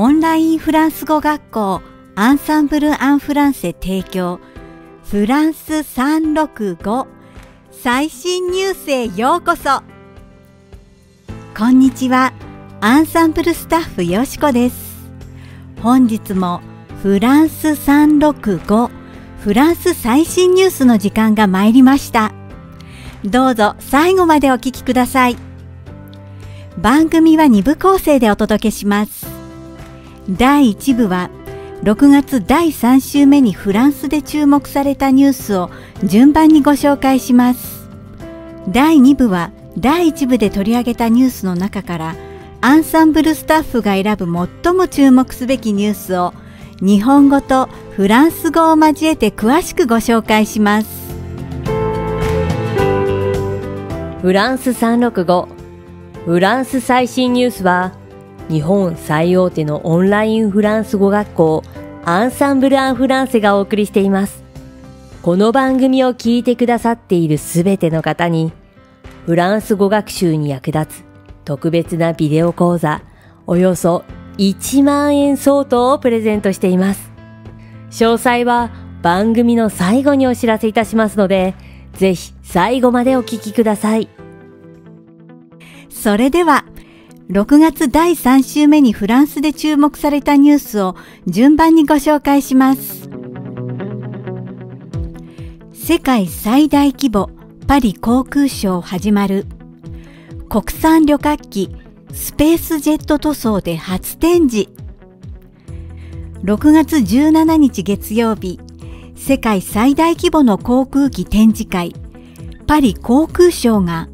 オンラインフランス語学校アンサンブル・アン・フランセ提供フランス365最新ニュースへようこそ。こんにちは、アンサンブルスタッフよしこです。本日もフランス365フランス最新ニュースの時間が参りました。どうぞ最後までお聞きください。番組は2部構成でお届けします。第1部は6月第3週目にフランスで注目されたニュースを順番にご紹介します。第2部は第1部で取り上げたニュースの中からアンサンブルスタッフが選ぶ最も注目すべきニュースを日本語とフランス語を交えて詳しくご紹介します。フランス365フランス最新ニュースは日本最大手のオンラインフランス語学校アンサンブル・アン・フランセがお送りしています。この番組を聞いてくださっているすべての方にフランス語学習に役立つ特別なビデオ講座およそ1万円相当をプレゼントしています。詳細は番組の最後にお知らせいたしますので、ぜひ最後までお聞きください。それでは、6月第3週目にフランスで注目されたニュースを順番にご紹介します。世界最大規模パリ航空ショー始まる。国産旅客機スペースジェット塗装で初展示。6月17日月曜日、世界最大規模の航空機展示会、パリ航空ショーが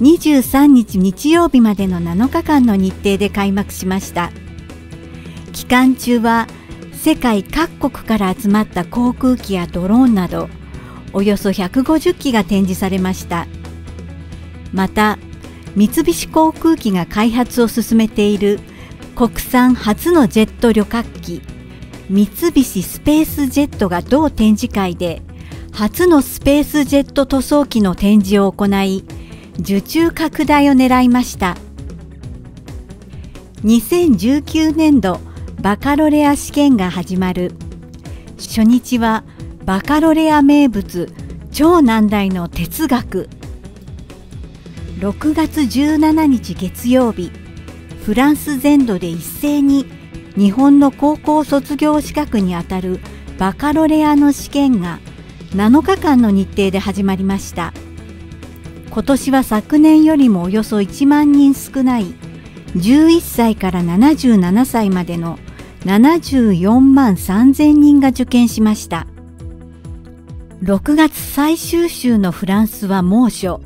23日日曜日までの7日間の日程で開幕しました。期間中は世界各国から集まった航空機やドローンなど、およそ150機が展示されました。また、三菱航空機が開発を進めている国産初のジェット旅客機三菱スペースジェットが同展示会で初のスペースジェット塗装機の展示を行い、受注拡大を狙いました。2019年度バカロレア試験が始まる。初日はバカロレア名物超難題の哲学。6月17日月曜日、フランス全土で一斉に日本の高校卒業資格にあたるバカロレアの試験が7日間の日程で始まりました。今年は昨年よりもおよそ1万人少ない11歳から77歳までの74万3000人が受験しました。6月最終週のフランスは猛暑、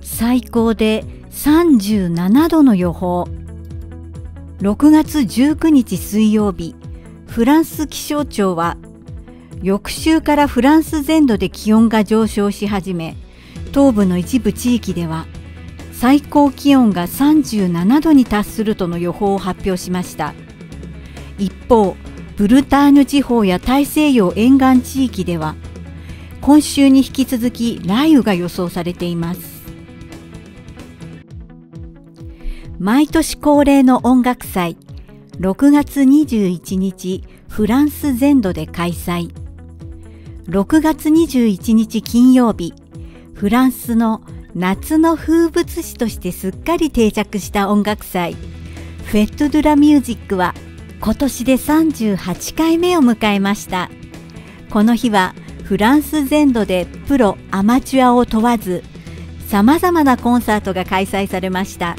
最高で37度の予報。6月19日水曜日、フランス気象庁は、翌週からフランス全土で気温が上昇し始め、東部の一部地域では最高気温が37度に達するとの予報を発表しました。一方、ブルターニュ地方や大西洋沿岸地域では、今週に引き続き雷雨が予想されています。毎年恒例の音楽祭、6月21日、フランス全土で開催。6月21日金曜日、フランスの夏の風物詩としてすっかり定着した音楽祭、フェット・ドゥ・ラ・ミュージックは今年で38回目を迎えました。この日はフランス全土でプロ・アマチュアを問わず、様々なコンサートが開催されました。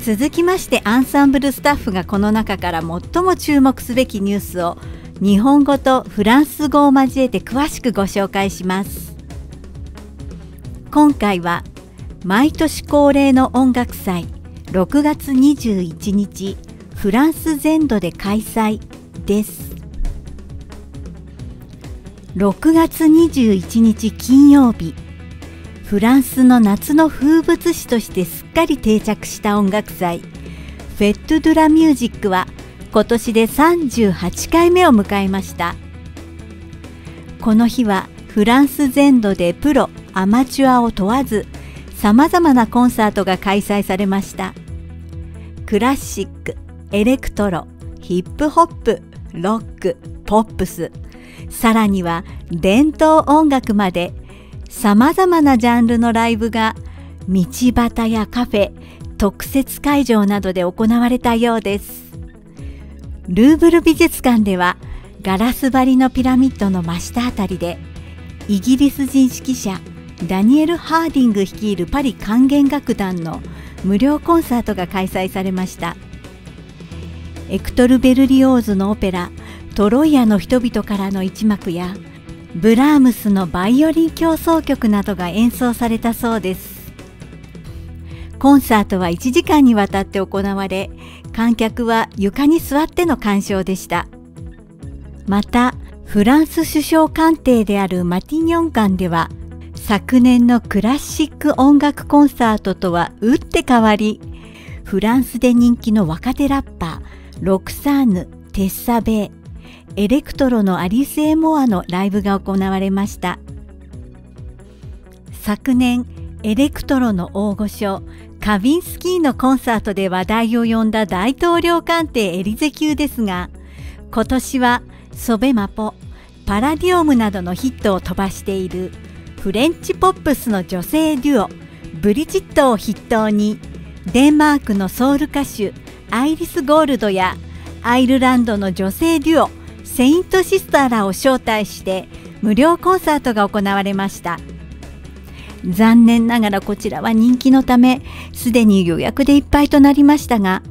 続きましてアンサンブルスタッフがこの中から最も注目すべきニュースを日本語とフランス語を交えて詳しくご紹介します。今回は毎年恒例の音楽祭6月21日フランス全土で開催です。6月21日金曜日、フランスの夏の風物詩としてすっかり定着した音楽祭、フェット・ドゥ・ラ・ミュージックは今年で38回目を迎えました。この日はフランス全土でプロ・アマチュアを問わず、さまざまなコンサートが開催されました。クラシック、エレクトロ、ヒップホップ、ロック、ポップス、さらには伝統音楽までさまざまなジャンルのライブが道端やカフェ、特設会場などで行われたようです。ルーブル美術館ではガラス張りのピラミッドの真下あたりでイギリス人指揮者ダニエル・ハーディング率いるパリ管弦楽団の無料コンサートが開催されました。エクトル・ベルリオーズのオペラ「トロイアの人々」からの一幕やブラームスのバイオリン協奏曲などが演奏されたそうです。コンサートは1時間にわたって行われ、観客は床に座っての鑑賞でした。またフランス首相官邸であるマティニョン館では昨年のクラシック音楽コンサートとは打って変わり、フランスで人気の若手ラッパーロクサーヌ・テッサベー、エレクトロのアリス・エモアのライブが行われました。昨年エレクトロの大御所カヴィンスキーのコンサートで話題を呼んだ大統領官邸エリゼ宮ですが、今年はソベマポ、パラディオムなどのヒットを飛ばしているフレンチポップスの女性デュオブリジットを筆頭に、デンマークのソウル歌手アイリス・ゴールドやアイルランドの女性デュオセイント・シスターらを招待して無料コンサートが行われました。残念ながらこちらは人気のためすでに予約でいっぱいとなりましたが、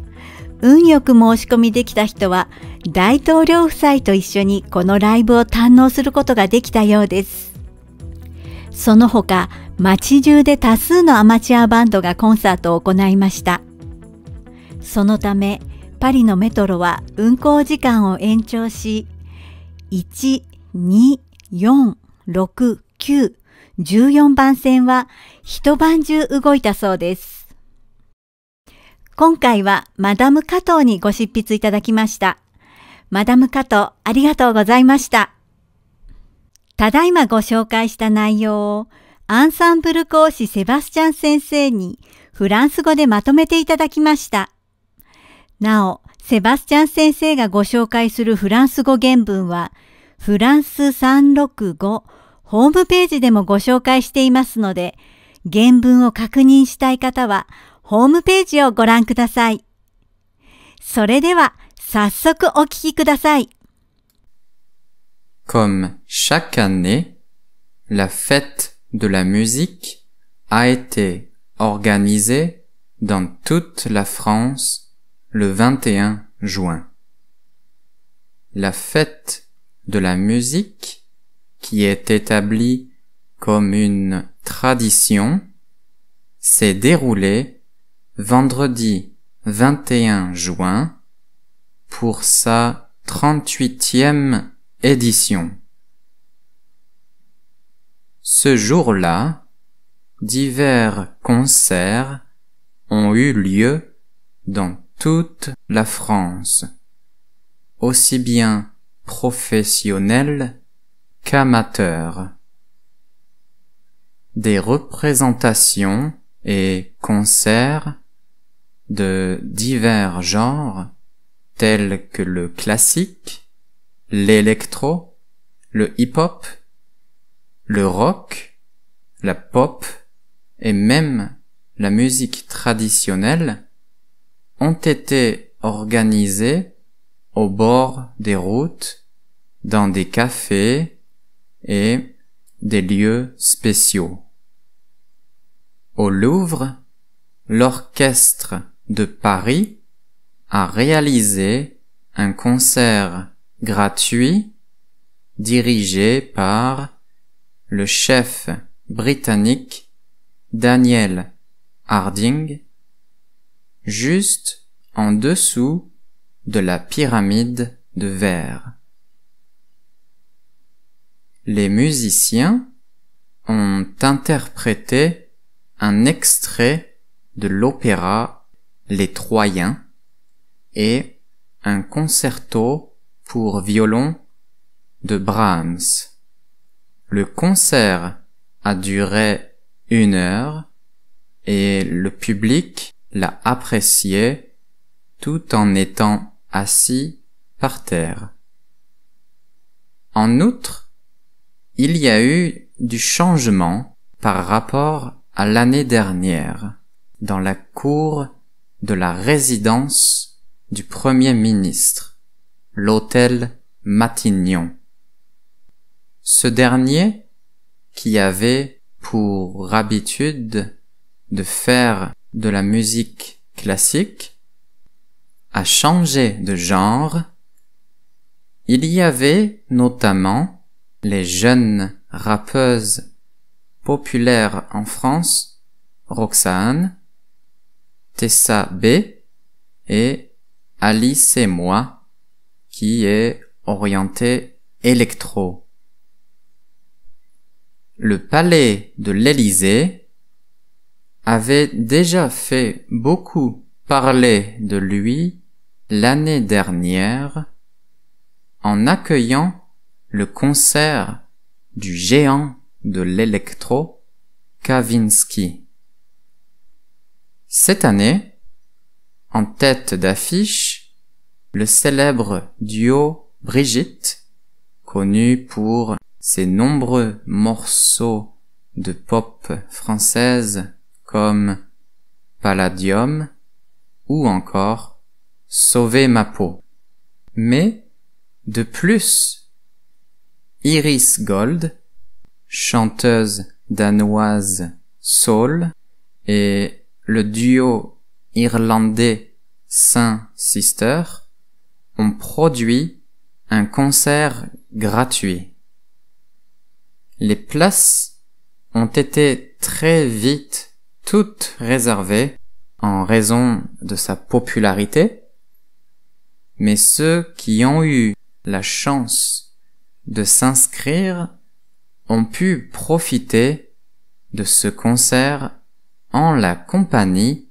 運よく申し込みできた人は大統領夫妻と一緒にこのライブを堪能することができたようです。その他街中で多数のアマチュアバンドがコンサートを行いました。そのためパリのメトロは運行時間を延長し、1、2、4、6、9、14番線は一晩中動いたそうです。今回はマダム加藤にご執筆いただきました。マダム加藤、ありがとうございました。ただいまご紹介した内容をアンサンブル講師セバスチャン先生にフランス語でまとめていただきました。なお、セバスチャン先生がご紹介するフランス語原文はフランス365ホームページでもご紹介していますので、原文を確認したい方はホームページをご覧ください。それでは早速お聞きください。Comme chaque année, la fête de la musique a été organisée dans toute la France le 21 juin. La fête de la musique, qui est établie comme une tradition, s'est déroulée vendredi 21 juin pour sa 38e édition. Ce jour-là, divers concerts ont eu lieu dans toute la France, aussi bien professionnels qu'amateurs. Des représentations et concerts de divers genres tels que le classique, l'électro, le hip-hop, le rock, la pop et même la musique traditionnelle ont été organisés au bord des routes, dans des cafés et des lieux spéciaux. Au Louvre, l'orchestre de Paris a réalisé un concert gratuit dirigé par le chef britannique Daniel Harding, juste en dessous de la pyramide de verre. Les musiciens ont interprété un extrait de l'opéra Les Troyens et un concerto pour violon de Brahms. Le concert a duré 1 heure et le public l'a apprécié tout en étant assis par terre. En outre, il y a eu du changement par rapport à l'année dernière dans la cour de la résidence du Premier ministre, l'hôtel Matignon. Ce dernier, qui avait pour habitude de faire de la musique classique, a changé de genre. Il y avait notamment les jeunes rappeuses populaires en France, Roxane, Tessa B et Alice et moi, qui est orientée électro. Le palais de l'Élysée avait déjà fait beaucoup parler de lui l'année dernière en accueillant le concert du géant de l'électro Kavinsky. Cette année, en tête d'affiche, le célèbre duo Brigitte, connu pour ses nombreux morceaux de pop française comme Palladium ou encore Sauver ma peau. Mais, de plus, Iris Gold, chanteuse danoise soul, et le duo irlandais Saint Sister ont produit un concert gratuit. Les places ont été très vite toutes réservées en raison de sa popularité, mais ceux qui ont eu la chance de s'inscrire ont pu profiter de ce concert en la compagnie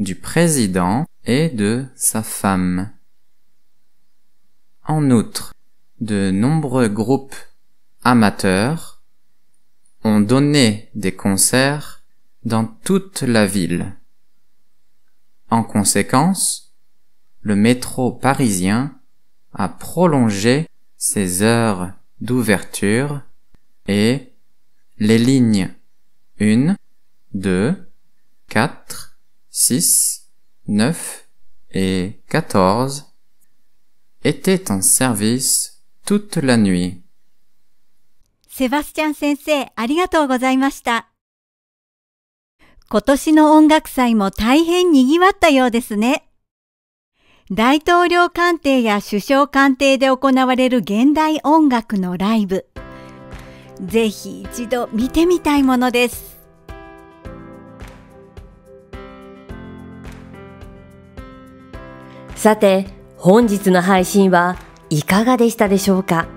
du président et de sa femme. En outre, de nombreux groupes amateurs ont donné des concerts dans toute la ville. En conséquence, le métro parisien a prolongé ses heures d'ouverture et les lignes 1, 2, 4, 6, 9 et 14 étaient en service toute la nuit. セバスチャン先生、ありがとうございました。今年の音楽祭も大変賑わったようですね。大統領官邸や首相官邸で行われる現代音楽のライブ。ぜひ一度見てみたいものです。さて、本日の配信はいかがでしたでしょうか。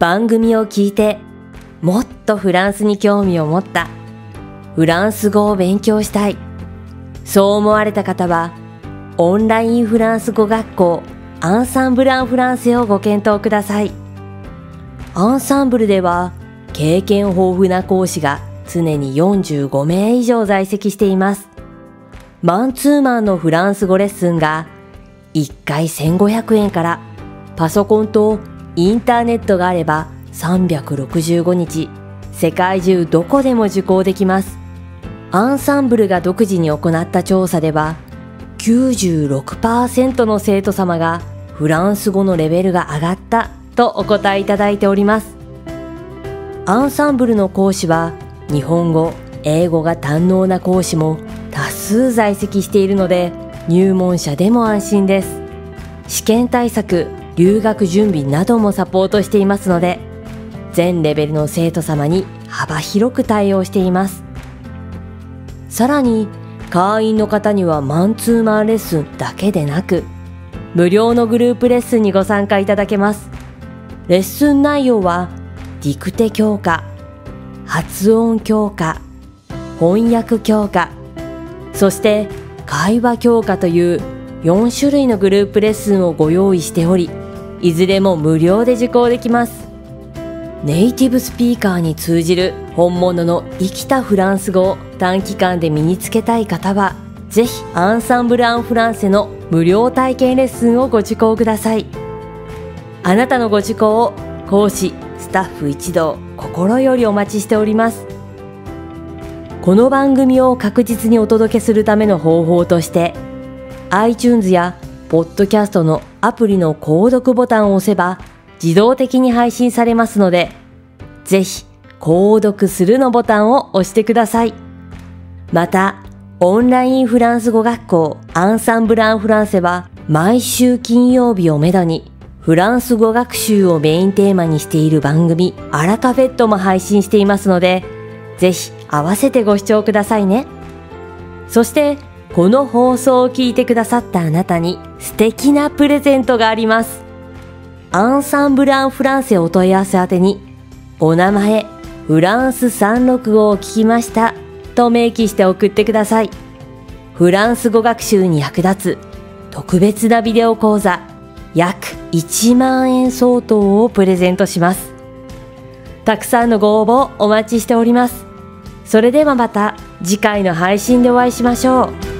番組を聞いて、もっとフランスに興味を持った、フランス語を勉強したい、そう思われた方は、オンラインフランス語学校アンサンブル・アン・フランセをご検討ください。アンサンブルでは、経験豊富な講師が常に45名以上在籍しています。マンツーマンのフランス語レッスンが、1回1500円から、パソコンとインターネットがあれば365日、世界中どこでも受講できます。アンサンブルが独自に行った調査では、96% の生徒様がフランス語のレベルが上がったとお答えいただいております。アンサンブルの講師は、日本語、英語が堪能な講師も多数在籍しているので、入門者でも安心です。試験対策、留学準備などもサポートしていますので、全レベルの生徒様に幅広く対応しています。さらに、会員の方にはマンツーマンレッスンだけでなく、無料のグループレッスンにご参加いただけます。レッスン内容は、ディクテ強化、発音強化、翻訳強化、そして会話強化という4種類のグループレッスンをご用意しており、いずれも無料で受講できます。ネイティブスピーカーに通じる本物の生きたフランス語を短期間で身につけたい方は、ぜひアンサンブル・アン・フランセの無料体験レッスンをご受講ください。あなたのご受講を講師、スタッフ一同心よりお待ちしております。この番組を確実にお届けするための方法として、iTunes やポッドキャストのアプリの購読ボタンを押せば自動的に配信されますので、ぜひ購読するのボタンを押してください。また、オンラインフランス語学校アンサンブル・アン・フランセは毎週金曜日をめどにフランス語学習をメインテーマにしている番組アラカフェットも配信していますので、ぜひ合わせてご視聴くださいね。そしてこの放送を聞いてくださったあなたに素敵なプレゼントがあります。アンサンブル・アン・フランセお問い合わせ宛てにお名前フランス365を聞きましたと明記して送ってください。フランス語学習に役立つ特別なビデオ講座約1万円相当をプレゼントします。たくさんのご応募お待ちしております。それではまた次回の配信でお会いしましょう。